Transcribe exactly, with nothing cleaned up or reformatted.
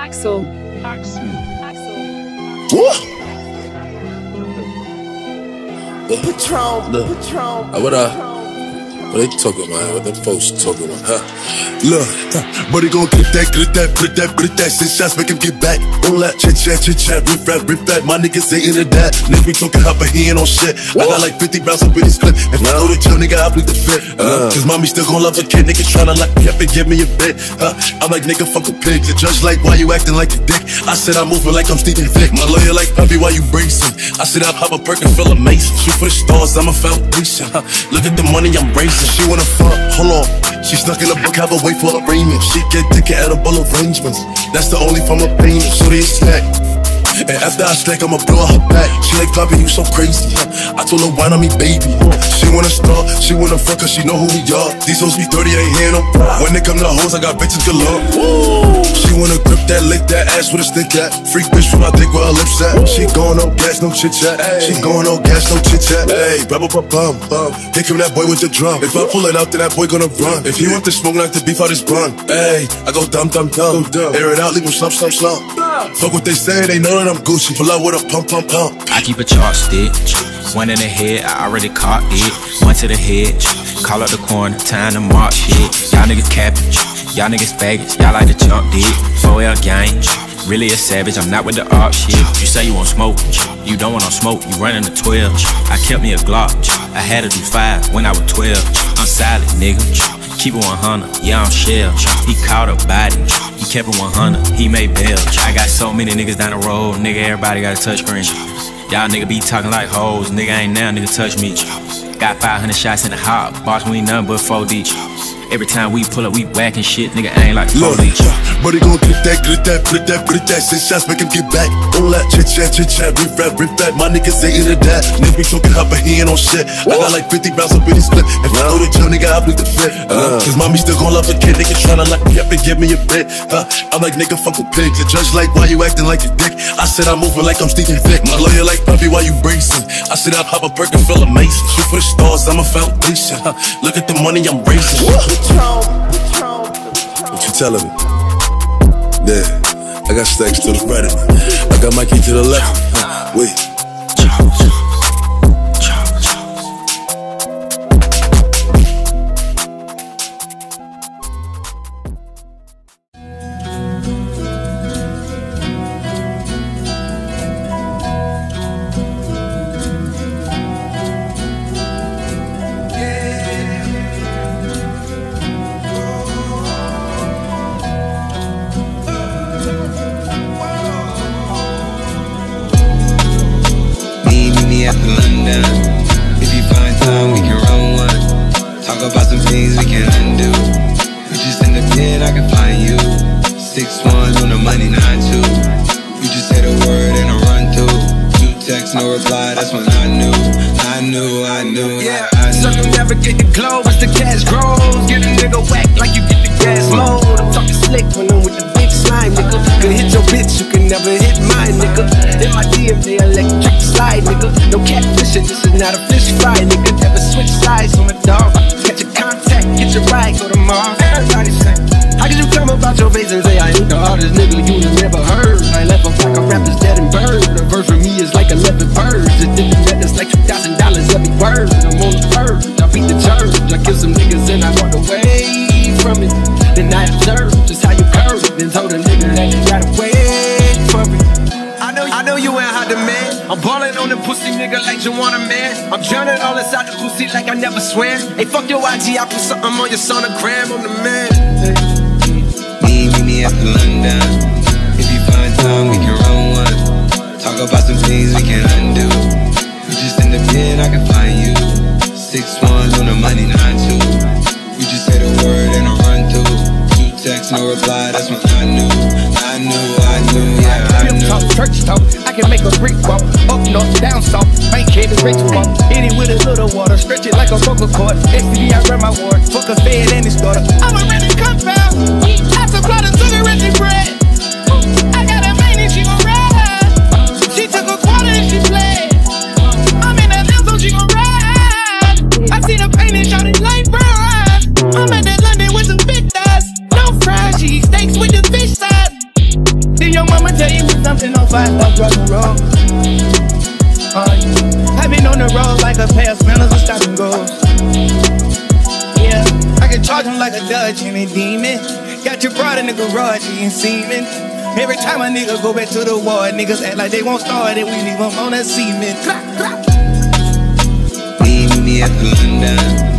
Axel. Axel. Axel. Woo! The Patron, the Patron. What uh, what they talking about? What the folks talking about? Huh? Look, money gon' get that, get that, get that, get that. Six shots, make him get back. All that chit chat, chit chat, rip rap, rip rap. My niggas ain't into that. Niggas we talking hot, but he ain't on shit. Whoa. I got like fifty rounds up in his clip. If I know the jail, nigga, I bleed the fit. Uh. Cause mommy still gon' love a kid. Niggas tryna lock me up and give me a bit. Huh? I'm like, nigga, fuck a pig. The judge like, why you acting like a dick? I said I'm moving like I'm Stephen Vick. My lawyer like, puppy, why you bracing? I said I pop a perk and feel amazing. Shoot for the stars, I'm a foundation. Huh? Look at the money I'm raising. She wanna fuck, hold on. She stuck in a book, have a wait for arraignment. She get thicker edible arrangements. That's the only form of pain. Shorty is slack, and after I slack, I'ma blow her back. She like, Poppy, you so crazy. Huh? I told her, wine on me, baby. She wanna star, she wanna fuck, cause she know who we are. These hoes be dirty, ain't hear no. When they come to hoes, I got bitches galore. Woo! She wanna grip that, lick that ass with a stick at. Freak bitch from my dick where her lips at. She goin' no gas, no chit chat. She goin' no gas, no chit chat. Hey, bubble pop bum bum. Here come that boy with the drum. If I pull it out, then that boy gonna run. If you want the smoke, knock the beef out his bun. Hey, I go dumb dumb dumb. Air it out, leave him slump slump slump. Fuck what they say, they know that I'm Gucci. Pull out with a pump pump pump. I keep a chopstick, one in the head, I already caught it. One to the head, call out the corner, time to mark shit. Y'all niggas capping. Y'all niggas faggots, y'all like to jump dick. four L gang, really a savage, I'm not with the op shit. You say you want smoke, you don't want no smoke, you running to twelve. I kept me a Glock, I had to do five when I was twelve. I'm solid, nigga, keep it one hundred, yeah I'm shell. He caught a body, he kept it one hundred, he made bail. I got so many niggas down the road, nigga everybody got a touchscreen. Y'all nigga be talking like hoes, nigga ain't now, nigga touch me. Got five hundred shots in the hop, boss we ain't nothing but four D. Every time we pull up, we whacking shit, nigga ain't like look, money gon' get that, get that, get that, get that. Six shots, make him get back. All that chit chat, chit chat, rip rap, rip rap. My niggas ain't into that. Niggas be talking hot, but he ain't on shit. Whoa. I got like fifty rounds up in his clip. If I know the jail, nigga, I bleed the fit. Uh. Cause mommy still gon' love a kid, nigga tryna lock me up and give me a bit. Huh? I'm like, nigga, fuck a pig. The judge like, why you acting like a dick? I said I'm moving like I'm Stephen Vick. My lawyer like, Poppy, why you bracing? I said I pop a perk and feel amazing. Shoot for the stars, I'm a foundation. Huh? Look at the money I'm raising. Whoa. What you telling me? Yeah, I got stacks to the right. I got Mikey to the left. Wait. Hey, fuck your I G, I put something on your sonogram, on the man. Need me after London. If you find time, we can run one. Talk about some things we can undo. We just in the pen, I can find you. Six ones on the money, nine two. We just say the word and I run through. Two texts, no reply, that's when I knew. I knew, I knew, yeah, I knew. Talk, church talk, I can make a brick walk. Up north, down south, bankhead and rich walk. Hit it with a little water, stretch it like a vocal cord. S T D, I run my ward, fuck a fed and his daughter. I'm a rented compound, I supply the sugar and she bread. I got a man and she gon' ride. She took a quarter and she fled. I'm in a limb so she gon' ride. I see the pain and shot it like brown. I'm at the London with some big thighs. No fries, she eats steaks with the fish size. fight like drug and roll. Uh, I've been on the road like a pair of spinners and stop and go. Yeah, I can charge him like a Dutch and a demon. Got you brought in the garage, you ain't seeming. Every time a nigga go back to the war, niggas act like they won't start it. We leave them on that cement. Leave me a gun down.